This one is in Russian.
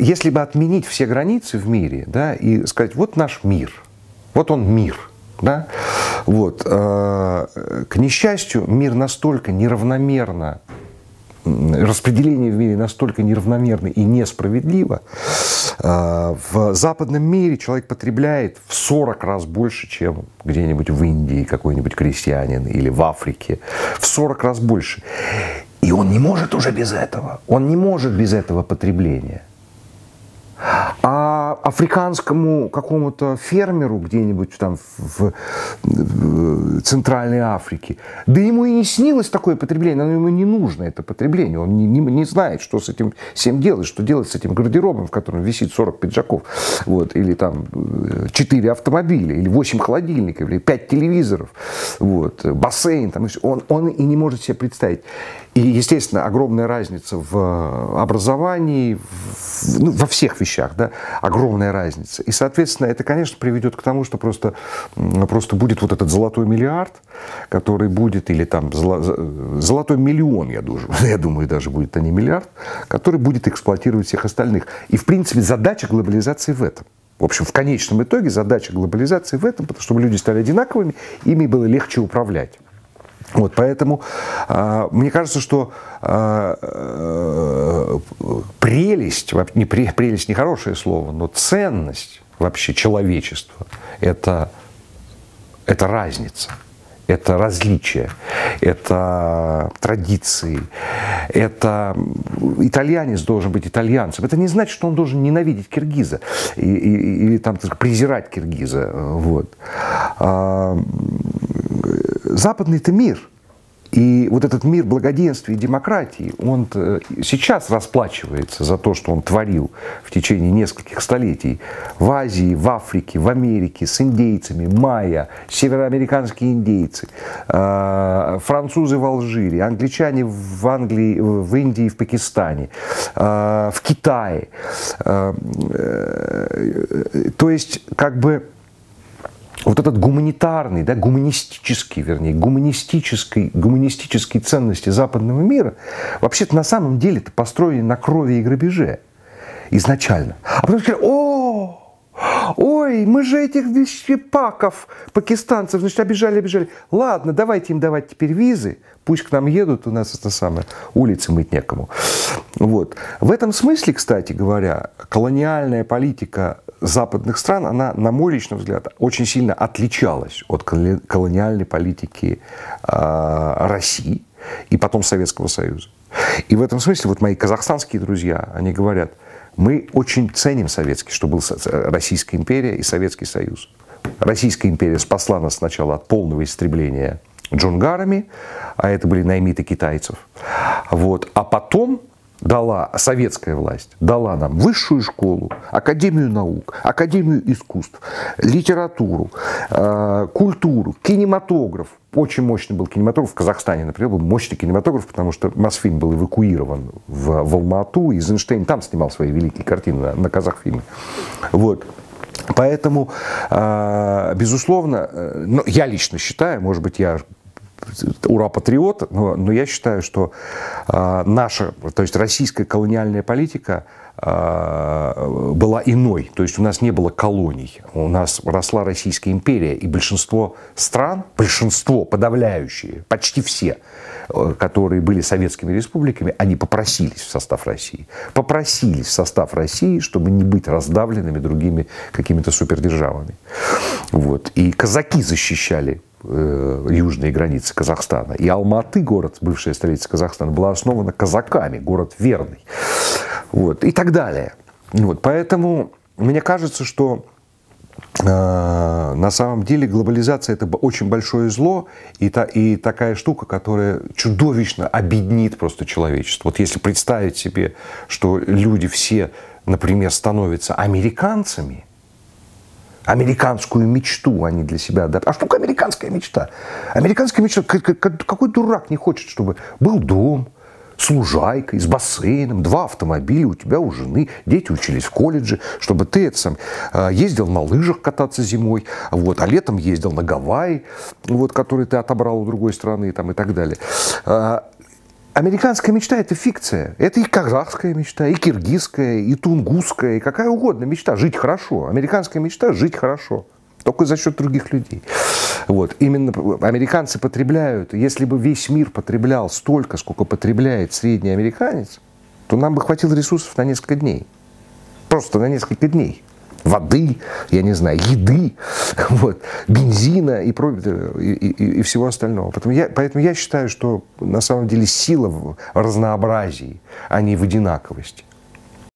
Если бы отменить все границы в мире, да, и сказать, вот наш мир, вот он мир, да, вот, к несчастью, мир настолько неравномерно, распределение в мире настолько неравномерно и несправедливо, в западном мире человек потребляет в 40 раз больше, чем где-нибудь в Индии какой-нибудь крестьянин или в Африке, в 40 раз больше. И он не может уже без этого, он не может без этого потребления. А африканскому какому-то фермеру где-нибудь там в Центральной Африке, да ему и не снилось такое потребление, оно ему не нужно, это потребление, он не знает, что с этим всем делать, что делать с этим гардеробом, в котором висит 40 пиджаков, вот, или там 4 автомобиля, или 8 холодильников, или 5 телевизоров, вот, бассейн, там, он и не может себе представить. И, естественно, огромная разница в образовании, ну, во всех вещах, да, огромная разница. И, соответственно, это, конечно, приведет к тому, что просто будет вот этот золотой миллиард, который будет, или там золотой миллион, я думаю, даже будет, а не миллиард, который будет эксплуатировать всех остальных. И, в принципе, задача глобализации в этом. В общем, в конечном итоге задача глобализации в этом, потому что люди стали одинаковыми, ими было легче управлять. Вот, поэтому мне кажется, что прелесть, прелесть нехорошее слово, но ценность вообще человечества – это разница, это различия, это традиции, это итальянец должен быть итальянцем. Это не значит, что он должен ненавидеть киргиза или там, так сказать, презирать киргиза. Вот. Западный – это мир, и вот этот мир благоденствия и демократии, он сейчас расплачивается за то, что он творил в течение нескольких столетий в Азии, в Африке, в Америке, с индейцами, майя, североамериканские индейцы, французы в Алжире, англичане в Англии, в Индии, в Пакистане, в Китае. То есть, как бы, вот этот гуманитарный, да, гуманистические ценности западного мира вообще-то на самом деле-то построены на крови и грабеже изначально. А потом сказали, ой, мы же этих вещепаков, пакистанцев, значит, обижали. Ладно, давайте им давать теперь визы, пусть к нам едут, у нас это самое, улицы мыть некому. Вот. В этом смысле, кстати говоря, колониальная политика западных стран, она, на мой личный взгляд, очень сильно отличалась от колониальной политики России и потом Советского Союза. И в этом смысле вот мои казахстанские друзья, они говорят, мы очень ценим советский, что была Российская империя и Советский Союз. Российская империя спасла нас сначала от полного истребления джунгарами, а это были наймиты китайцев, вот, а потом дала, советская власть дала нам высшую школу, академию наук, академию искусств, литературу, культуру, кинематограф. Очень мощный был кинематограф. В Казахстане, например, был мощный кинематограф, потому что Мосфильм был эвакуирован в Алмату, и Эйзенштейн там снимал свои великие картины на Казахфильме. Вот. Поэтому, безусловно, ну, я лично считаю, может быть, я ура-патриот, но я считаю, что наша, то есть российская колониальная политика была иной. То есть у нас не было колоний, у нас росла Российская империя, и большинство стран, подавляющие, почти все, которые были советскими республиками, они попросились в состав России, чтобы не быть раздавленными другими какими-то супердержавами. Вот. И казаки защищали южные границы Казахстана. И Алматы, город, бывшая столица Казахстана, была основана казаками, город верный. Вот. И так далее. Вот. Поэтому мне кажется, что на самом деле глобализация – это очень большое зло и такая штука, которая чудовищно обеднит просто человечество. Вот если представить себе, что люди все, например, становятся американцами, американскую мечту они для себя... А что такое американская мечта? Американская мечта... Какой дурак не хочет, чтобы был дом с лужайкой, с бассейном, 2 автомобиля у тебя, у жены, дети учились в колледже, чтобы ты это сам ездил на лыжах кататься зимой, вот, а летом ездил на Гавайи, вот, которые ты отобрал у другой страны там, и так далее. Американская мечта – это фикция. Это и казахская мечта, и киргизская, и тунгусская, и какая угодно мечта. Жить хорошо. Американская мечта – жить хорошо. Только за счет других людей. Вот. Именно американцы потребляют. Если бы весь мир потреблял столько, сколько потребляет средний американец, то нам бы хватило ресурсов на несколько дней. Просто на несколько дней. Воды, я не знаю, еды, вот, бензина и всего остального. Поэтому я считаю, что на самом деле сила в разнообразии, а не в одинаковости.